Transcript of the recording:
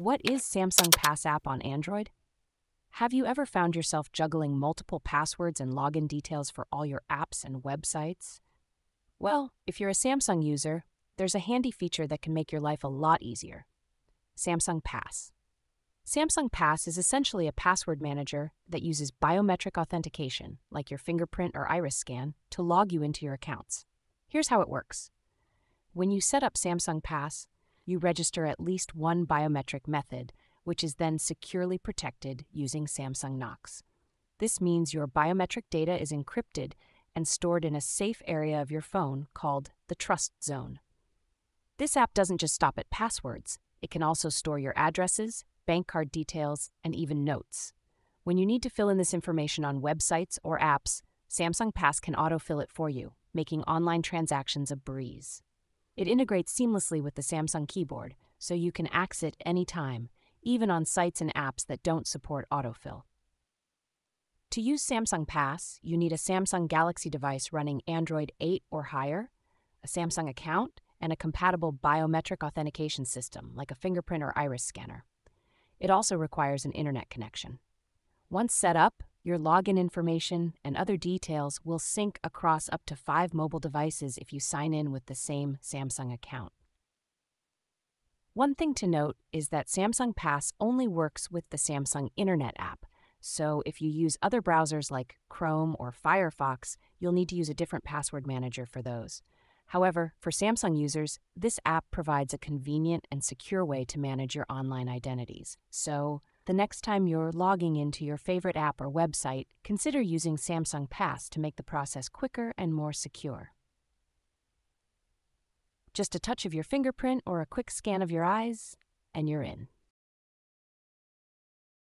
What is Samsung Pass app on Android? Have you ever found yourself juggling multiple passwords and login details for all your apps and websites? Well, if you're a Samsung user, there's a handy feature that can make your life a lot easier. Samsung Pass. Samsung Pass is essentially a password manager that uses biometric authentication, like your fingerprint or iris scan, to log you into your accounts. Here's how it works. When you set up Samsung Pass, you register at least one biometric method, which is then securely protected using Samsung Knox. This means your biometric data is encrypted and stored in a safe area of your phone called the Trust Zone. This app doesn't just stop at passwords. It can also store your addresses, bank card details, and even notes. When you need to fill in this information on websites or apps, Samsung Pass can autofill it for you, making online transactions a breeze. It integrates seamlessly with the Samsung keyboard, so you can access it anytime, even on sites and apps that don't support autofill. To use Samsung Pass, you need a Samsung Galaxy device running Android 8 or higher, a Samsung account, and a compatible biometric authentication system like a fingerprint or iris scanner. It also requires an internet connection. Once set up, your login information and other details will sync across up to 5 mobile devices if you sign in with the same Samsung account. One thing to note is that Samsung Pass only works with the Samsung Internet app, so if you use other browsers like Chrome or Firefox, you'll need to use a different password manager for those. However, for Samsung users, this app provides a convenient and secure way to manage your online identities. So, the next time you're logging into your favorite app or website, consider using Samsung Pass to make the process quicker and more secure. Just a touch of your fingerprint or a quick scan of your eyes, and you're in.